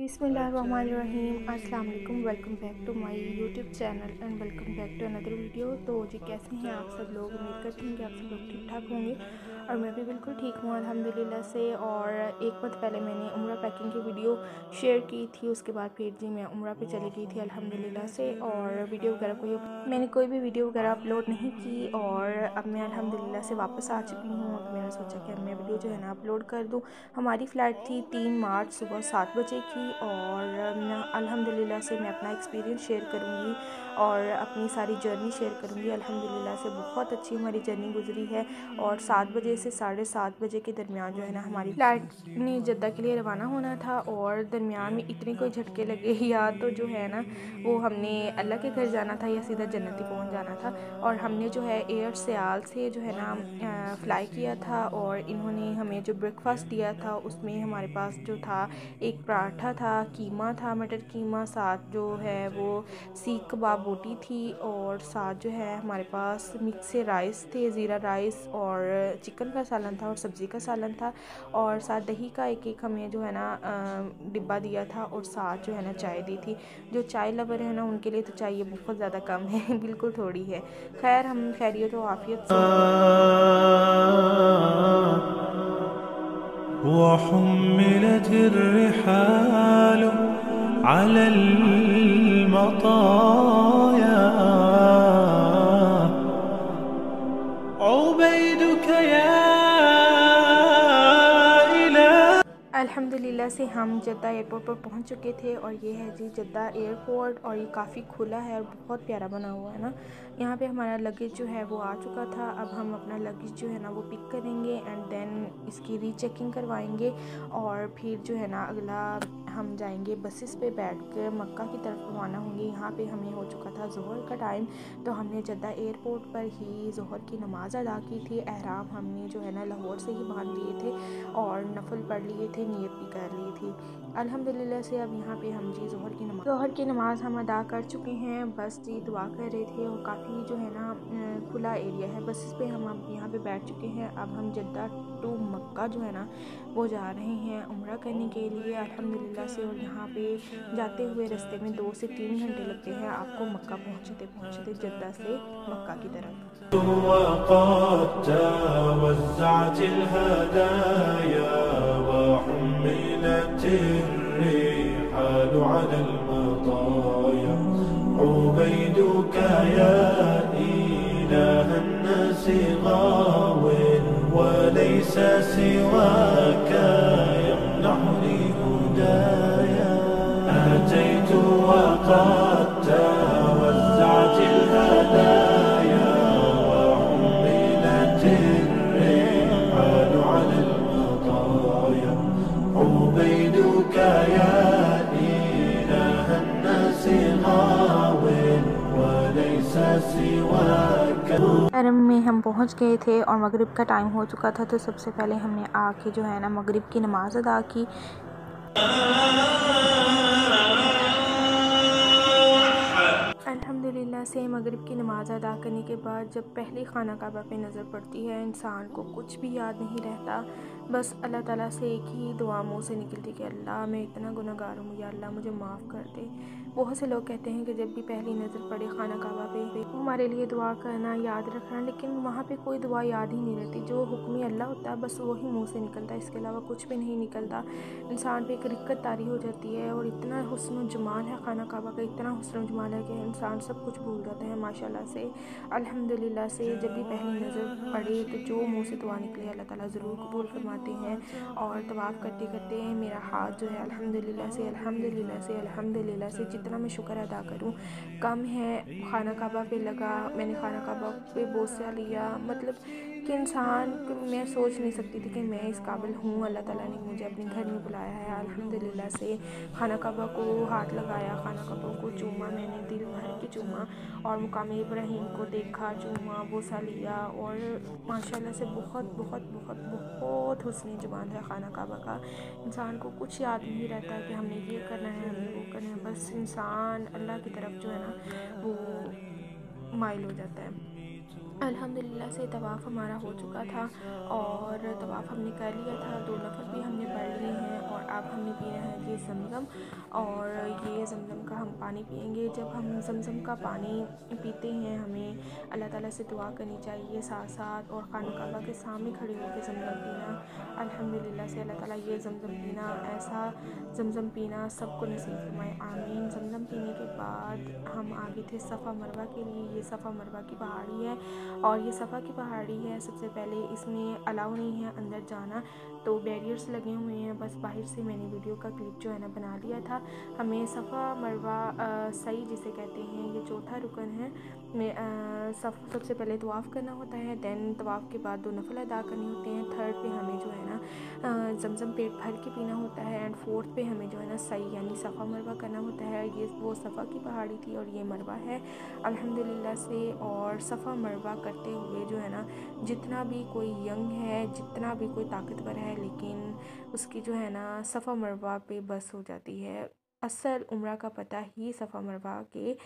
बिस्मिल्लाहिर्रहमानिर्रहीम, अस्सलाम वालेकुम। Welcome back to my YouTube channel and welcome back to another video. तो जी कैसे हैं आप सब लोग? उम्मीद करती हूँ कि आप सब लोग ठीक ठाक होंगे और मैं भी बिल्कुल ठीक हूँ अल्हम्दुलिल्लाह से। और एक वक्त पहले मैंने उम्रा पैकिंग की वीडियो शेयर की थी, उसके बाद फिर जी मैं उम्रा पे चली गई थी अल्हम्दुलिल्लाह से। और वीडियो वगैरह मैंने कोई भी वीडियो वगैरह अपलोड नहीं की और अब मैं अल्हम्दुलिल्लाह से वापस आ चुकी हूँ। तो मैंने सोचा कि अब मैं वीडियो जो है ना अपलोड कर दूँ। हमारी फ़्लाइट थी 3 मार्च सुबह 7 बजे की और मैं अल्हम्दुलिल्लाह से मैं अपना एक्सपीरियंस शेयर करूँगी और अपनी सारी जर्नी शेयर करूँगी। अल्हम्दुलिल्लाह से बहुत अच्छी हमारी जर्नी गुजरी है और 7 बजे से 7:30 बजे के दरमियान जो है ना हमारी फ्लाइट ने जद्दा के लिए रवाना होना था और दरमियान में इतने कोई झटके लगे, या तो जो है ना वो हमने अल्लाह के घर जाना था या सीधा जन्नत ही पहुँच जाना था। और हमने जो है एयर सियाल से जो है ना फ्लाई किया था और इन्होंने हमें जो ब्रेकफास्ट दिया था उसमें हमारे पास जो था एक पराठा था, कीमा था, मटर कीमा, साथ जो है वो सीख कबाब बोटी थी और साथ जो है हमारे पास मिक्स राइस थे, ज़ीरा राइस और चिकन का सालन था और सब्ज़ी का सालन था और साथ दही का एक हमें जो है ना डिब्बा दिया था और साथ जो है ना चाय दी थी। जो चाय लवर है ना उनके लिए तो चाय बहुत ज़्यादा कम है, बिल्कुल थोड़ी है। खैर हम खैरियत और आफियत अल्हम्दुलिल्लाह से हम जद्दा एयरपोर्ट पर पहुंच चुके थे। और ये है जी जद्दा एयरपोर्ट और ये काफ़ी खुला है और बहुत प्यारा बना हुआ है ना। यहाँ पे हमारा लगेज जो है वो आ चुका था। अब हम अपना लगेज जो है ना वो पिक करेंगे एंड देन इसकी रीचेकिंग करवाएंगे और फिर जो है ना अगला हम जाएंगे बसेस पे बैठ कर मक्का की तरफ रवाना होंगे। यहाँ पे हमें हो चुका था जोहर का टाइम, तो हमने जद्दा एयरपोर्ट पर ही जोहर की नमाज़ अदा की थी। अहराम हमने जो है ना लाहौर से ही बांध लिए थे और नफल पढ़ लिए थे, नियत भी कर ली थी अल्हम्दुलिल्लाह से। अब यहाँ पे हम जी जोहर की नमाज़ हम अदा कर चुके हैं। बस जी दुआ कर रहे थे और काफ़ी जो है ना खुला एरिया है। बसेस पे हम अब यहाँ पे बैठ चुके हैं। अब हम जद्दा टू मक्का जो है ना वो जा रहे हैं उम्रा करने के लिए अल्हम्दुलिल्लाह से। और यहाँ पे जाते हुए रास्ते में 2 से 3 घंटे लगते हैं आपको मक्का पहुँचते जद्दा से मक्का की तरफ। अरम में हम पहुंच गए थे और मगरिब का टाइम हो चुका था, तो सबसे पहले हमने आके जो है ना मगरिब की नमाज अदा की। अल्हम्दुलिल्लाह से मगरिब की नमाज़ अदा करने के बाद जब पहली खाना काबा पे नज़र पड़ती है इंसान को कुछ भी याद नहीं रहता। बस अल्लाह ताला से एक ही दुआ मुँह से निकलती कि अल्लाह मैं इतना गुनहगार हूँ, या अल्लाह मुझे माफ़ कर दे। बहुत से लोग कहते हैं कि जब भी पहली नज़र पड़े खाना काबा पे हमारे लिए दुआ करना, याद रखना, लेकिन वहाँ पे कोई दुआ याद ही नहीं रहती। जो हुक्म अल्लाह होता है बस वही मुँह से निकलता है, इसके अलावा कुछ भी नहीं निकलता। इंसान पे एक रिक्कत तारी हो जाती है और इतना हुस्न व जमाल है खाना काबा का, इतना हुस्न व जमाल है कि इंसान सब कुछ भूल जाते हैं माशाल्लाह से अल्हम्दुलिल्लाह से। जब भी पहली नज़र पड़े तो जो मुँह से दुआ निकले अल्लाह ताला ज़रूर कबूल फरमाते हैं। और तवाफ़ करते करते मेरा हाथ जो है अल्हम्दुलिल्लाह से जितना मैं शुक्र अदा करूँ कम है। खाना काबा पे लगा, मैंने खाना काबा पे बोसा लिया, मतलब कि इंसान मैं सोच नहीं सकती थी कि मैं इस काबिल हूँ। अल्लाह ताला ने मुझे अपने घर में बुलाया है अल्हम्दुलिल्लाह से। खाना काबा को हाथ लगाया, खाना काबा को चूमा, मैंने दिल भर के चूमा और मकाम इब्राहिम को देखा, चूमा, बोसा लिया और माशाल्लाह से बहुत बहुत बहुत बहुत हुस्न जुबान है खाना काबा का। इंसान को कुछ याद नहीं रहता कि हमने ये करना है, हमने वो करना है, बस इंसान अल्लाह की तरफ जो है ना वो माइल हो जाता है। अल्हम्दुलिल्लाह से तवाफ़ हमारा हो चुका था और तवाफ़ हमने कर लिया था, दो नफल भी हमने पढ़ लिए हैं। और अब हमने पीना है ये ज़मज़म, और ये ज़मज़म का हम पानी पियेंगे। जब हम ज़मज़म का पानी पीते हैं हमें अल्लाह ताला से दुआ करनी चाहिए साथ साथ, और खानकाबा के सामने खड़े होकर ज़मज़म पीना। अल्हम्दुलिल्लाह से अल्लाह ताला ये ज़मज़म पीना, ऐसा ज़मज़म पीना सबको नसीब फरमाए, आमीन। ज़मज़म पीने के बाद हम आगे थे सफ़ा मरवा के लिए। ये सफ़ा मरवा की पहाड़ी है और ये सफ़ा की पहाड़ी है। सबसे पहले इसमें अलाउ नहीं है अंदर जाना, तो बैरियर्स लगे हुए हैं। बस बाहर से मैंने वीडियो का क्लिप जो है ना बना लिया था। हमें सफ़ा मरवा सई जिसे कहते हैं, ये चौथा रुकन है। सबसे पहले तवाफ़ करना होता है, दैन तवाफ़ के बाद दो नफल अदा करने होते हैं। थर्ड पे हमें जो है ना ज़मज़म पेट भर के पीना होता है, एंड फोर्थ पे हमें जो है ना सई यानी सफ़ा मरवा करना होता है। ये वो सफ़ा की पहाड़ी थी और ये मरवा है अल्हम्दुलिल्लाह से। और सफ़ा मरवा करते हुए जो है ना जितना भी कोई यंग है, जितना भी कोई ताकतवर है, लेकिन उसकी जो है ना सफ़ा मरवा पे बस हो जाती है। असल उम्रा का पता ही सफ़ा मरवा के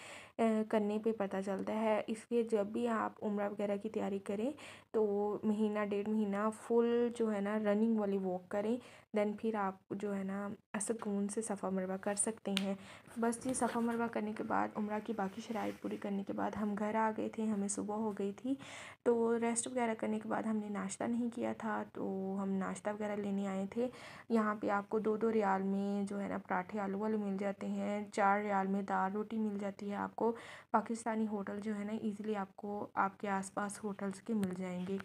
करने पे पता चलता है। इसलिए जब भी आप उम्रा वगैरह की तैयारी करें तो महीना डेढ़ महीना फुल जो है ना रनिंग वाली वॉक करें, दैन फिर आप जो है ना सुकून से सफ़ा मरवा कर सकते हैं। बस ये सफ़ा मरवा करने के बाद उम्रा की बाकी शराइत पूरी करने के बाद हम घर आ गए थे। हमें सुबह हो गई थी, तो रेस्ट वगैरह करने के बाद हमने नाश्ता नहीं किया था, तो हम नाश्ता वगैरह लेने आए थे। यहाँ पे आपको 2-2 रियाल में जो है ना पराठे आलू वाले मिल जाते हैं, 4 रियाल में दाल रोटी मिल जाती है आपको। पाकिस्तानी होटल जो है ना इजीली आपको आपके आसपास होटल्स के मिल जाएंगे।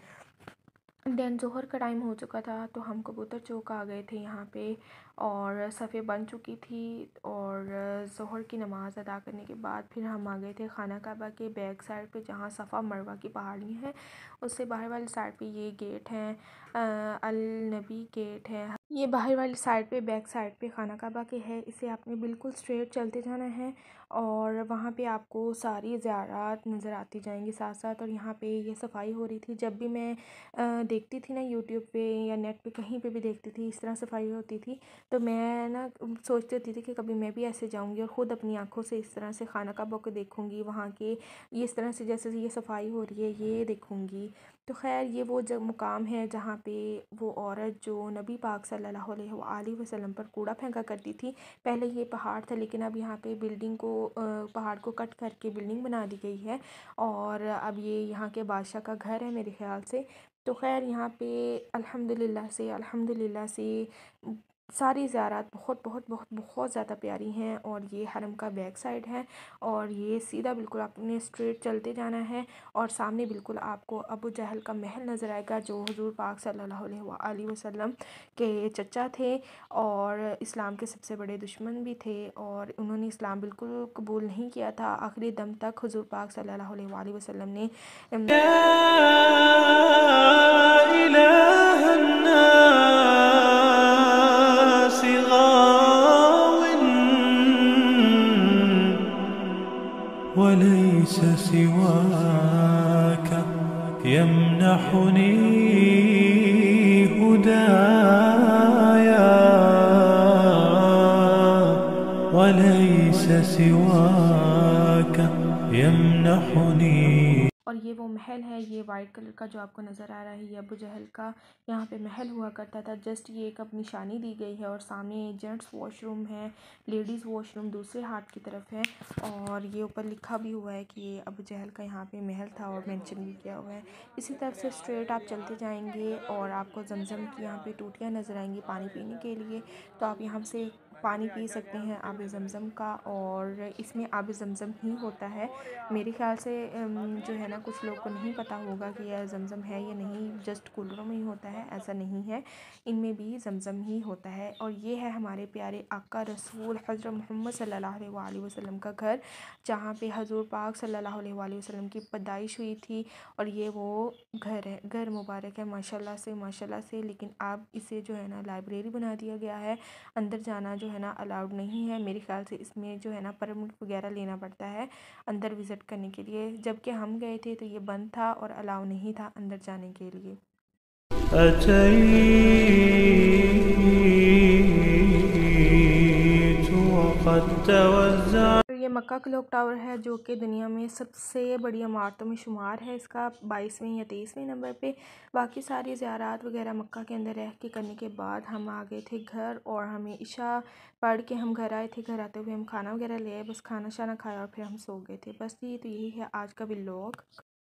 दैन जोहर का टाइम हो चुका था, तो हम कबूतर चौक आ गए थे यहाँ पे, और सफ़े बन चुकी थी। और जोहर की नमाज़ अदा करने के बाद फिर हम आ गए थे खाना काबा के बैक साइड पे, जहाँ सफ़ा मरवा की पहाड़ी है। उससे बाहर वाली साइड पे ये गेट है, अल नबी गेट है। ये बाहर वाली साइड पे बैक साइड पे खाना काबा के है। इसे आपने बिल्कुल स्ट्रेट चलते जाना है और वहाँ पे आपको सारी ज़ियारात नज़र आती जाएंगी साथ साथ। और यहाँ पे ये सफाई हो रही थी। जब भी मैं देखती थी ना यूट्यूब पे या नेट पे कहीं पे भी देखती थी इस तरह सफाई होती थी, तो मैं ना सोचती होती थी कि कभी मैं भी ऐसे जाऊँगी और ख़ुद अपनी आँखों से इस तरह से खाना काबा को देखूँगी, वहाँ के इस तरह से जैसे ये सफाई हो रही है ये देखूँगी। तो खैर ये वो जो मुकाम है जहाँ पे वो औरत जो नबी पाक सल्लल्लाहु अलैहि वसल्लम पर कूड़ा फेंका करती थी। पहले ये पहाड़ था, लेकिन अब यहाँ पे बिल्डिंग को पहाड़ को कट करके बिल्डिंग बना दी गई है, और अब ये यहाँ के बादशाह का घर है मेरे ख्याल से। तो खैर यहाँ पे अल्हम्दुलिल्लाह से सारी ज़ियारात बहुत बहुत बहुत बहुत ज़्यादा प्यारी हैं। और ये हरम का बैक साइड है, और ये सीधा बिल्कुल आपने स्ट्रेट चलते जाना है, और सामने बिल्कुल आपको अबू जहल का महल नज़र आएगा, जो हुजूर पाक सल्लल्लाहु अलैहि वसल्लम के चचा थे और इस्लाम के सबसे बड़े दुश्मन भी थे, और उन्होंने इस्लाम बिल्कुल कबूल नहीं किया था। आखिरी दम तक हुजूर पाक सल्लल्लाहु अलैहि वसल्लम ने سواك يمنحني هدايا وليس سواك يمنحني। और ये वो महल है, ये वाइट कलर का जो आपको नज़र आ रहा है, ये अबू जहल का यहाँ पे महल हुआ करता था। जस्ट ये एक अपनी निशानी दी गई है, और सामने जेंट्स वॉशरूम है, लेडीज़ वॉशरूम दूसरे हाथ की तरफ है, और ये ऊपर लिखा भी हुआ है कि ये अबू जहल का यहाँ पे महल था और मेंशन भी किया हुआ है। इसी तरफ से स्ट्रेट आप चलते जाएँगे और आपको ज़मज़म की यहाँ पर टूटियाँ नज़र आएँगी पानी पीने के लिए, तो आप यहाँ से पानी पी सकते हैं आब ज़मज़म का। और इसमें आब ज़मज़म ही होता है मेरे ख्याल से, जो है ना कुछ लोग को नहीं पता होगा कि यह ज़मज़म है या नहीं, जस्ट कूलरों में ही होता है, ऐसा नहीं है, इनमें भी ज़मज़म ही होता है। और ये है हमारे प्यारे आका रसूल हज़रत मोहम्मद सल्लल्लाहु अलैहि वसल्लम का घर, जहाँ पे हज़ूर पाक सल्लल्लाहु अलैहि वसल्लम की पैदाइश हुई थी। और ये वो घर है, घर मुबारक है माशाल्लाह से माशाल्लाह से। लेकिन अब इसे जो है ना लाइब्रेरी बना दिया गया है, अंदर जाना जो है ना अलाउड नहीं है मेरे ख्याल से, इसमें जो है ना परमिट वगैरह लेना पड़ता है अंदर विज़िट करने के लिए। जबकि हम गए थे तो ये बंद था और अलाउ नहीं था अंदर जाने के लिए। मक्का क्लॉक टावर है जो कि दुनिया में सबसे बड़ी इमारतों में शुमार है। इसका 22वें या 23वें नंबर पे। बाकी सारी ज़ियारात वगैरह मक्का के अंदर रह के करने के बाद हम आ गए थे घर और हमें इशा पढ़ के हम घर आए थे। घर आते हुए हम खाना वगैरह ले आए, बस खाना शाना खाया और फिर हम सो गए थे। बस ये तो यही है आज का व्लॉग।